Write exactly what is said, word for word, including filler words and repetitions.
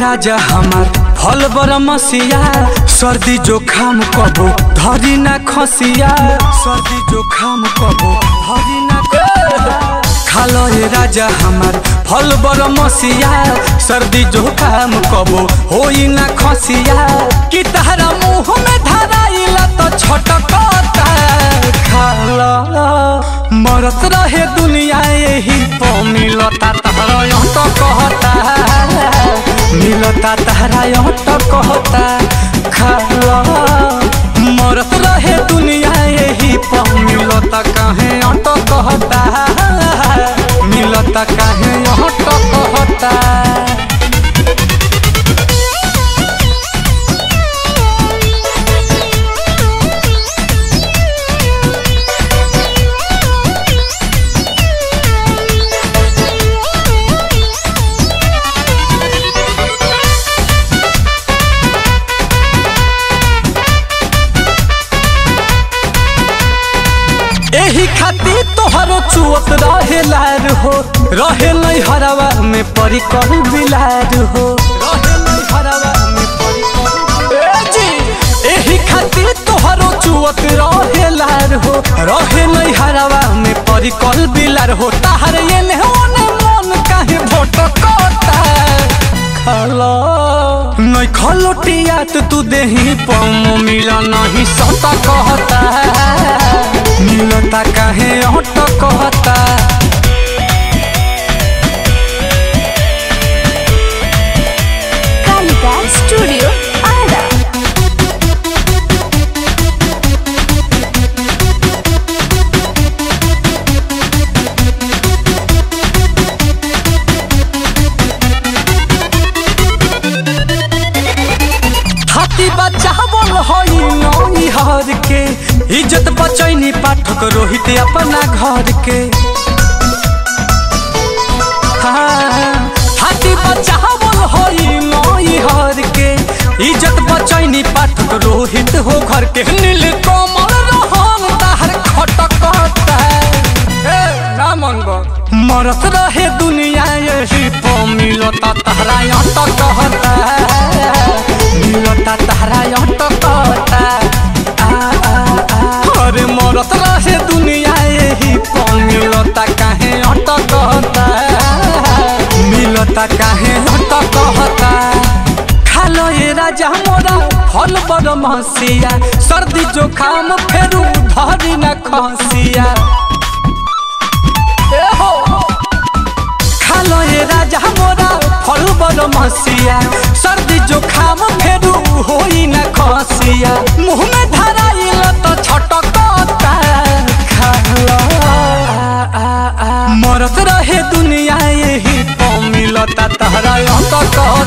राजा हमार फल बर मसिया सर्दी जोखाम कबो धरी ना खसिया सर्दी जोखाम कबो धरी ना खसिया खालो ये राजा हमार फल बर मसिया सर्दी जोखाम कबो होई ना खसिया कि तहरा मुँह में धराइला तो छटकता खालो मरत रहे दुनिया यही तो मिलता तहरा यहाँ तो कहता मिलता तहरा यहाँ तो कहता खालो मरत रहे दुनिया यही तो मिलता कहे यहाँ तो कहता मिलता कहे यहाँ तो कहता एही खातिर तोहरो चुवत रहे लार हो रहे नहीं हरावा में परी करू बिलार हो रहे नहीं हरावा में परी करू ए जी एही खातिर तोहरो चुवत रहे लार हो रहे नहीं हरावा में परी करू बिलार हो तहर ये ने ओने मन काहे भटकता खलो नहीं खलोटियात तू देही पम मिला नहीं सता कहता मिलता काहे अट कहता कालिका स्टूडियो हाथी बच्चा बोल होई नई हर के इज्जत बचैनी पाठक रोहित अपना घर के हाथी बच्चा बोल होई नई हर के इज्जत बचैनी पाठक रोहित हो घर के नील कमल रहल ताहर खटकता ए ना मनगो मरत रहे दुनिया यही पो मिलता तहरा यहाँ तो कहता मिलता तहरा यहाँ तो कहता अरे मरत रहे दुनिया यही तो मिलता काहे अट कहता मिलता काहे अट कहता खालो ये राजा मोरा फल बड़ महसिया सर्दी जोखाम फेरू धरी ना खसिया खालो ये राजा मोरा फल बड़ महसिया सर्दी जोखाम फेरू होई ना खसिया मुँह में धराइला तो छटक मरत रहे दुनिया यही तो मिलता तहरा यहाँ तो